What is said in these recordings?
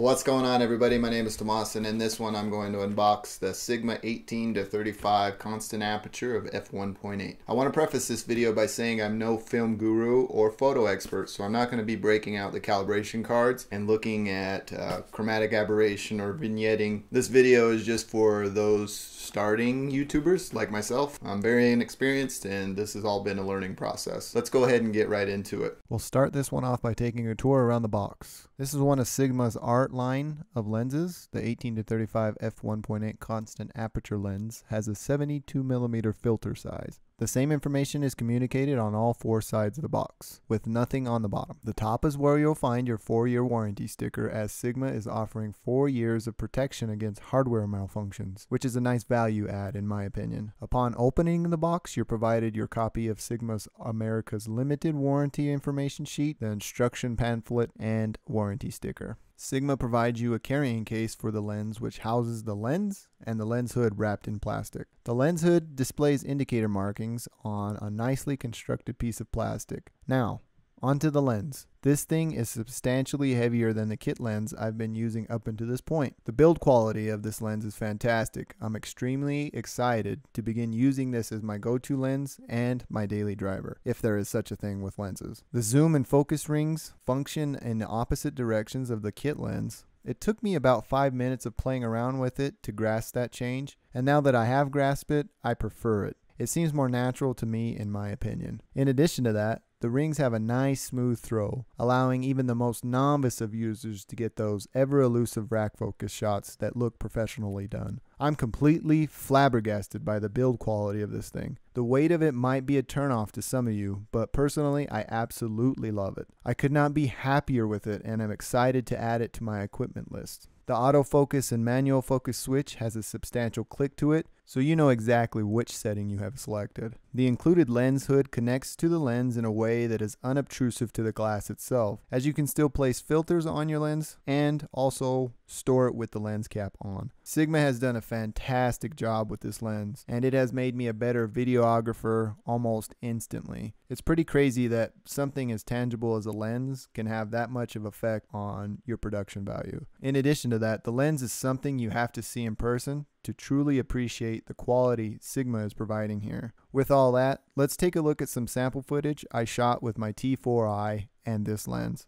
What's going on, everybody? My name is Tomas, and in this one I'm going to unbox the Sigma 18-35 constant aperture of f1.8. I want to preface this video by saying I'm no film guru or photo expert, so I'm not going to be breaking out the calibration cards and looking at chromatic aberration or vignetting. This video is just for those starting YouTubers like myself. I'm very inexperienced, and this has all been a learning process. Let's go ahead and get right into it. We'll start this one off by taking a tour around the box. This is one of Sigma's art line of lenses. The 18-35 f1.8 constant aperture lens has a 72mm filter size. The same information is communicated on all four sides of the box, with nothing on the bottom. The top is where you'll find your 4-year warranty sticker, as Sigma is offering 4 years of protection against hardware malfunctions, which is a nice value add in my opinion. Upon opening the box, you're provided your copy of Sigma's America's Limited warranty information sheet, the instruction pamphlet, and warranty sticker. Sigma provides you a carrying case for the lens, which houses the lens and the lens hood wrapped in plastic. The lens hood displays indicator markings on a nicely constructed piece of plastic. Now, onto the lens. This thing is substantially heavier than the kit lens I've been using up until this point. The build quality of this lens is fantastic. I'm extremely excited to begin using this as my go-to lens and my daily driver, if there is such a thing with lenses. The zoom and focus rings function in the opposite directions of the kit lens. It took me about 5 minutes of playing around with it to grasp that change, and now that I have grasped it, I prefer it. It seems more natural to me, in my opinion. In addition to that, the rings have a nice smooth throw, allowing even the most novice of users to get those ever elusive rack focus shots that look professionally done. I'm completely flabbergasted by the build quality of this thing. The weight of it might be a turnoff to some of you, but personally I absolutely love it. I could not be happier with it, and I'm excited to add it to my equipment list. The autofocus and manual focus switch has a substantial click to it, so you know exactly which setting you have selected. The included lens hood connects to the lens in a way that is unobtrusive to the glass itself, as you can still place filters on your lens and also store it with the lens cap on. Sigma has done a fantastic job with this lens, and it has made me a better videographer almost instantly. It's pretty crazy that something as tangible as a lens can have that much of an effect on your production value. In addition to that, the lens is something you have to see in person to truly appreciate the quality Sigma is providing here. With all that, let's take a look at some sample footage I shot with my T4i and this lens.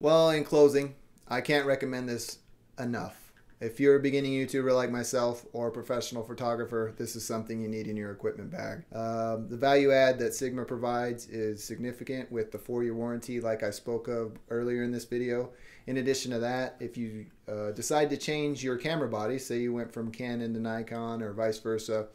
Well, in closing, I can't recommend this enough. If you're a beginning YouTuber like myself or a professional photographer, this is something you need in your equipment bag. The value add that Sigma provides is significant with the 4-year warranty like I spoke of earlier in this video. In addition to that, if you decide to change your camera body, say you went from Canon to Nikon or vice versa,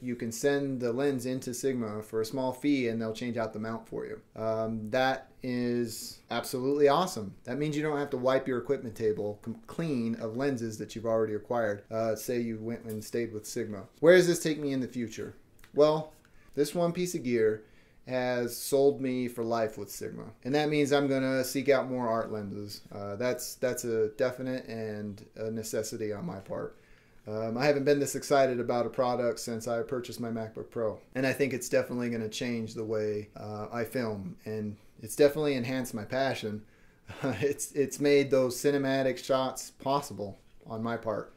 you can send the lens into Sigma for a small fee and they'll change out the mount for you. That is absolutely awesome. That means you don't have to wipe your equipment table clean of lenses that you've already acquired. Say you went and stayed with Sigma. Where does this take me in the future? Well, this one piece of gear has sold me for life with Sigma, and that means I'm gonna seek out more art lenses. That's a definite and a necessity on my part. I haven't been this excited about a product since I purchased my MacBook Pro. And I think it's definitely going to change the way I film. And it's definitely enhanced my passion. It's made those cinematic shots possible on my part.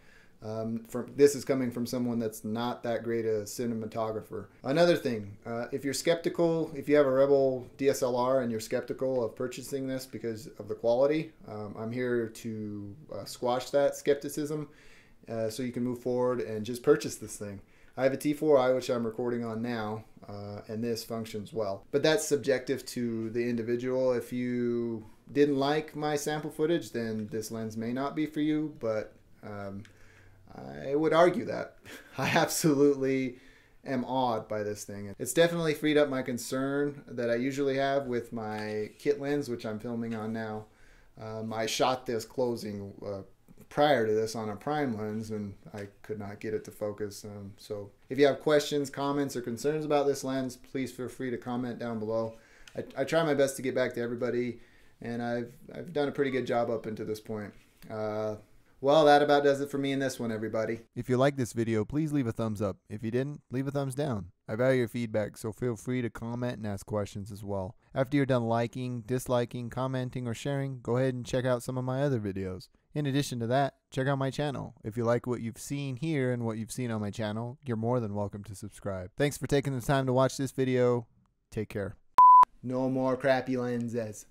This is coming from someone that's not that great a cinematographer. Another thing, if you're skeptical, if you have a Rebel DSLR and you're skeptical of purchasing this because of the quality, I'm here to squash that skepticism. So you can move forward and just purchase this thing. I have a T4i, which I'm recording on now, and this functions well. But that's subjective to the individual. If you didn't like my sample footage, then this lens may not be for you, but I would argue that. I absolutely am awed by this thing. It's definitely freed up my concern that I usually have with my kit lens, which I'm filming on now. I shot this closing prior to this on a prime lens and I could not get it to focus. So if you have questions, comments, or concerns about this lens, please feel free to comment down below. I try my best to get back to everybody, and I've done a pretty good job up until this point. Well, that about does it for me in this one, everybody. If you like this video, please leave a thumbs up. If you didn't, leave a thumbs down. I value your feedback, so feel free to comment and ask questions as well. After you're done liking, disliking, commenting, or sharing, go ahead and check out some of my other videos. In addition to that, check out my channel. If you like what you've seen here and what you've seen on my channel, you're more than welcome to subscribe. Thanks for taking the time to watch this video. Take care. No more crappy lenses.